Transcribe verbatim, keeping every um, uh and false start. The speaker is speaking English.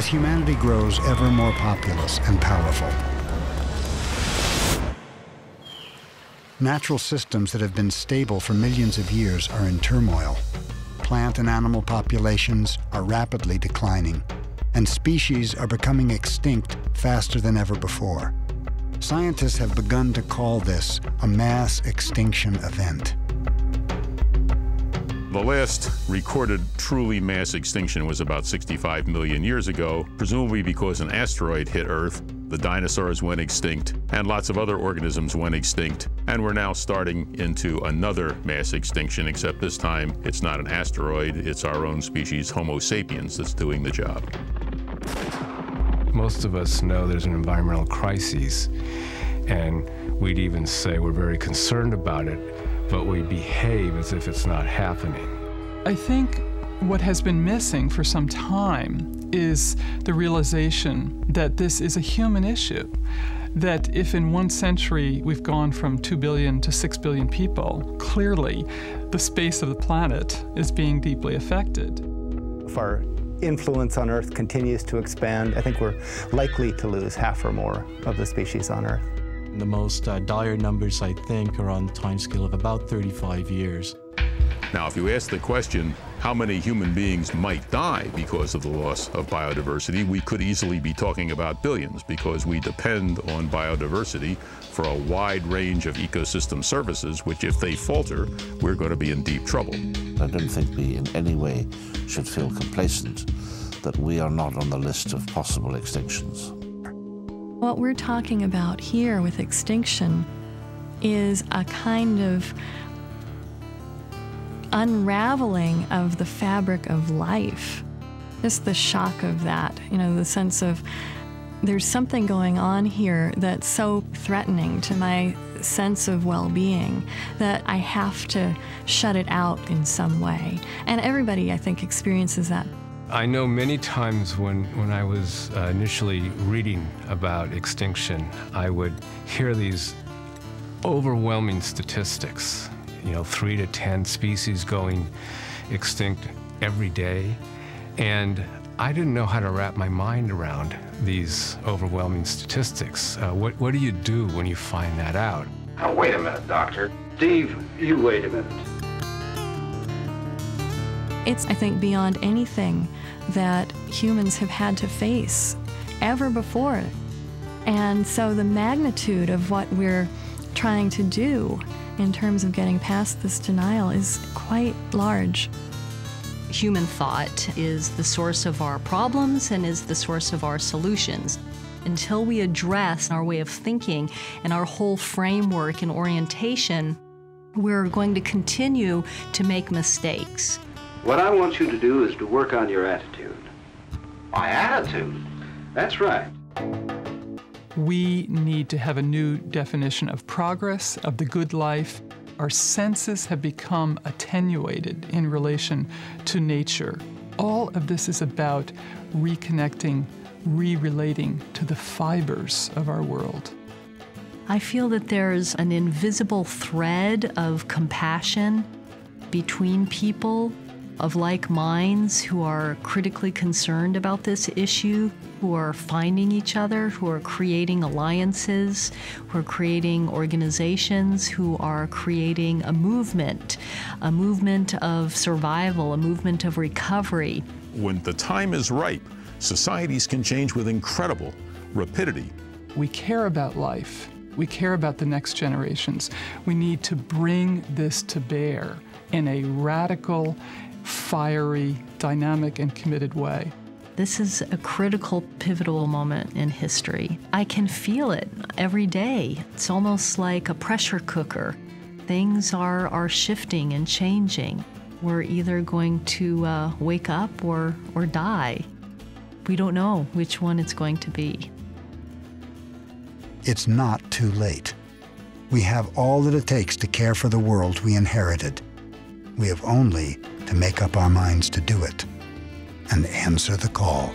as humanity grows ever more populous and powerful. Natural systems that have been stable for millions of years are in turmoil. Plant and animal populations are rapidly declining, and species are becoming extinct faster than ever before. Scientists have begun to call this a mass extinction event. The last recorded truly mass extinction was about sixty-five million years ago, presumably because an asteroid hit Earth, the dinosaurs went extinct, and lots of other organisms went extinct, and we're now starting into another mass extinction, except this time it's not an asteroid, it's our own species, Homo sapiens, that's doing the job. Most of us know there's an environmental crisis, and we'd even say we're very concerned about it, but we behave as if it's not happening. I think what has been missing for some time is the realization that this is a human issue, that if in one century we've gone from two billion to six billion people, clearly the space of the planet is being deeply affected. If our influence on Earth continues to expand, I think we're likely to lose half or more of the species on Earth. The most uh, dire numbers, I think, are on the timescale of about thirty-five years. Now, if you ask the question, how many human beings might die because of the loss of biodiversity, we could easily be talking about billions, because we depend on biodiversity for a wide range of ecosystem services, which if they falter, we're going to be in deep trouble. I don't think we in any way should feel complacent that we are not on the list of possible extinctions. What we're talking about here with extinction is a kind of unraveling of the fabric of life. Just the shock of that, you know, the sense of there's something going on here that's so threatening to my sense of well-being that I have to shut it out in some way. And everybody, I think, experiences that. I know many times when, when I was uh, initially reading about extinction, I would hear these overwhelming statistics, you know, three to ten species going extinct every day. And I didn't know how to wrap my mind around these overwhelming statistics. Uh, what, what do you do when you find that out? Now, wait a minute, Doctor. Steve, you wait a minute. It's, I think, beyond anything that humans have had to face ever before. And so the magnitude of what we're trying to do in terms of getting past this denial is quite large. Human thought is the source of our problems and is the source of our solutions. Until we address our way of thinking and our whole framework and orientation, we're going to continue to make mistakes. What I want you to do is to work on your attitude. My attitude? That's right. We need to have a new definition of progress, of the good life. Our senses have become attenuated in relation to nature. All of this is about reconnecting, re-relating to the fibers of our world. I feel that there's an invisible thread of compassion between people, of like minds who are critically concerned about this issue, who are finding each other, who are creating alliances, who are creating organizations, who are creating a movement, a movement of survival, a movement of recovery. When the time is ripe, societies can change with incredible rapidity. We care about life. We care about the next generations. We need to bring this to bear in a radical, fiery, dynamic, and committed way. This is a critical, pivotal moment in history. I can feel it every day. It's almost like a pressure cooker. Things are, are shifting and changing. We're either going to uh, wake up or, or die. We don't know which one it's going to be. It's not too late. We have all that it takes to care for the world we inherited. We have only to make up our minds to do it and answer the call.